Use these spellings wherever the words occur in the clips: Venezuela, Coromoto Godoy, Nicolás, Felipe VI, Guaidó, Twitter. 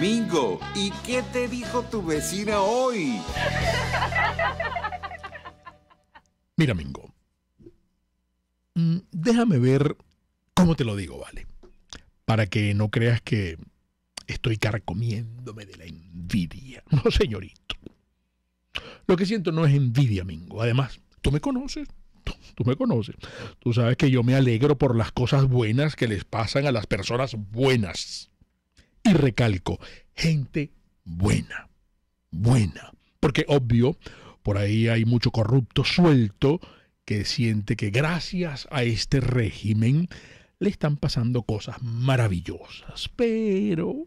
Mingo, ¿y qué te dijo tu vecina hoy? Mira, Mingo, déjame ver cómo te lo digo, ¿vale? Para que no creas que estoy carcomiéndome de la envidia. No, señorito. Lo que siento no es envidia, Mingo. Además, tú me conoces. Tú me conoces. Tú sabes que yo me alegro por las cosas buenas que les pasan a las personas buenas. Y recalco, gente buena. Buena. Porque, obvio, por ahí hay mucho corrupto suelto que siente que gracias a este régimen le están pasando cosas maravillosas. Pero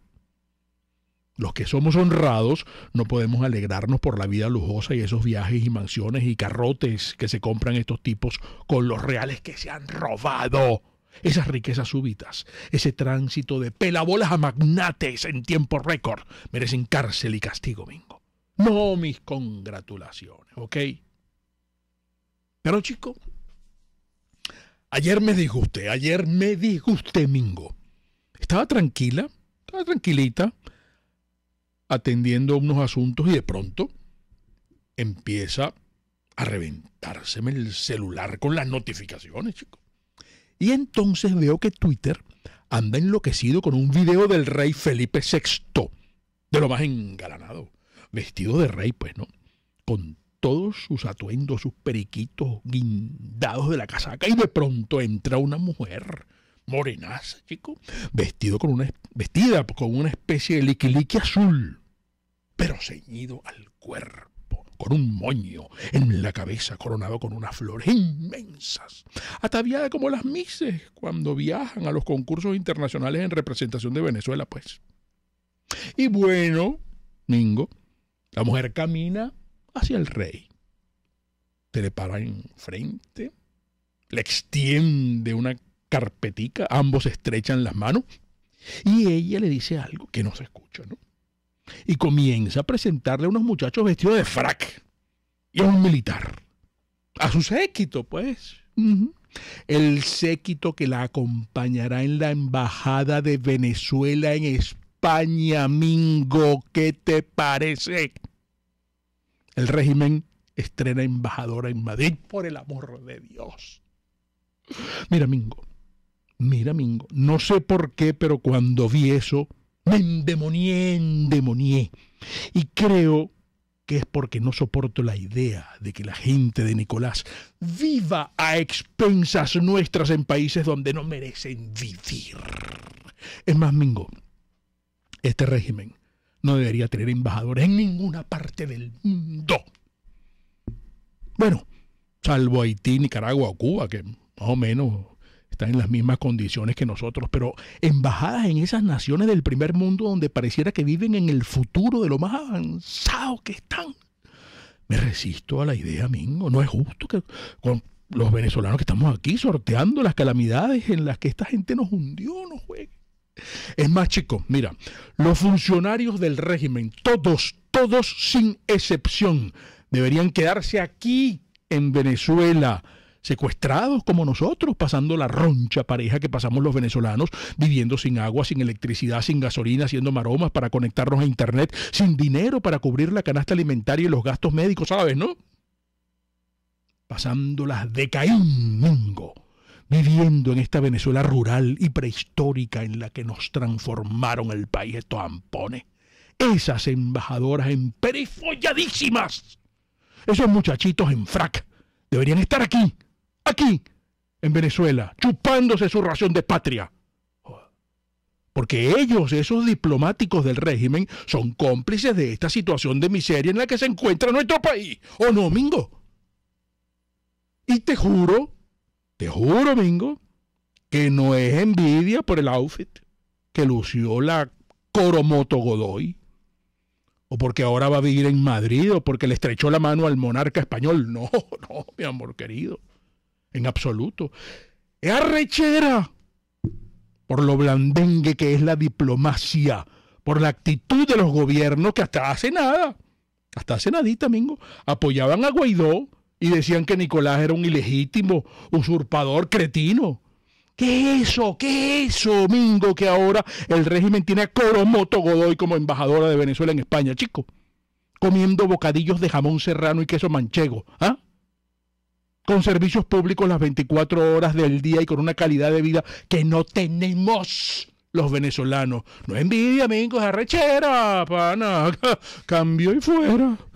los que somos honrados no podemos alegrarnos por la vida lujosa y esos viajes y mansiones y carrotes que se compran estos tipos con los reales que se han robado. Esas riquezas súbitas, ese tránsito de pelabolas a magnates en tiempo récord, merecen cárcel y castigo, Mingo. No mis congratulaciones, ¿ok? Pero, chico, ayer me disgusté, Mingo. Estaba tranquilita, atendiendo unos asuntos y de pronto empieza a reventárseme el celular con las notificaciones, chico. Y entonces veo que Twitter anda enloquecido con un video del rey Felipe VI, de lo más engalanado, vestido de rey, pues, ¿no? Con todos sus atuendos, sus periquitos guindados de la casaca, y de pronto entra una mujer morenaza, chico, vestida con una especie de liquiliqui azul, pero ceñido al cuerpo, con un moño en la cabeza coronado con unas flores inmensas, ataviada como las mises cuando viajan a los concursos internacionales en representación de Venezuela, pues. Y bueno, Mingo, la mujer camina hacia el rey, se le para enfrente, le extiende una carpetica, ambos estrechan las manos y ella le dice algo que no se escucha, ¿no? Y comienza a presentarle a unos muchachos vestidos de frac y a un militar, a su séquito, pues. El séquito que la acompañará en la embajada de Venezuela en España, Mingo. ¿Qué te parece? El régimen estrena embajadora en Madrid, por el amor de Dios. Mira, Mingo, no sé por qué, pero cuando vi eso, me endemonié. Y creo que es porque no soporto la idea de que la gente de Nicolás viva a expensas nuestras en países donde no merecen vivir. Es más, Mingo, este régimen no debería tener embajadores en ninguna parte del mundo. Bueno, salvo Haití, Nicaragua o Cuba, que más o menos están en las mismas condiciones que nosotros, pero embajadas en esas naciones del primer mundo donde pareciera que viven en el futuro de lo más avanzado que están. Me resisto a la idea, Mingo. No es justo que con los venezolanos que estamos aquí sorteando las calamidades en las que esta gente nos hundió, no juegue. Es más, chicos, mira, los funcionarios del régimen, todos sin excepción, deberían quedarse aquí en Venezuela, secuestrados como nosotros, pasando la roncha pareja que pasamos los venezolanos, viviendo sin agua, sin electricidad, sin gasolina, haciendo maromas para conectarnos a internet, sin dinero para cubrir la canasta alimentaria y los gastos médicos, ¿sabes, no? Pasándolas de Caín, Mingo, viviendo en esta Venezuela rural y prehistórica en la que nos transformaron el país estos ampones. Esas embajadoras emperifolladísimas, esos muchachitos en frac, deberían estar aquí, en Venezuela, chupándose su ración de patria. Porque ellos, esos diplomáticos del régimen, son cómplices de esta situación de miseria en la que se encuentra nuestro país. ¿O no, Mingo? Y te juro, Mingo, que no es envidia por el outfit que lució la Coromoto Godoy, o porque ahora va a vivir en Madrid, o porque le estrechó la mano al monarca español. No, mi amor querido. En absoluto. Es arrechera por lo blandengue que es la diplomacia, por la actitud de los gobiernos que hasta hace nadita, Mingo, apoyaban a Guaidó y decían que Nicolás era un ilegítimo, usurpador, cretino. ¿Qué es eso? ¿Qué es eso, Domingo? Que ahora el régimen tiene a Coromoto Godoy como embajadora de Venezuela en España, chico. Comiendo bocadillos de jamón serrano y queso manchego, ¿ah? Con servicios públicos las 24 horas del día y con una calidad de vida que no tenemos los venezolanos. No envidia, amigos, arrechera, pana. Cambio y fuera.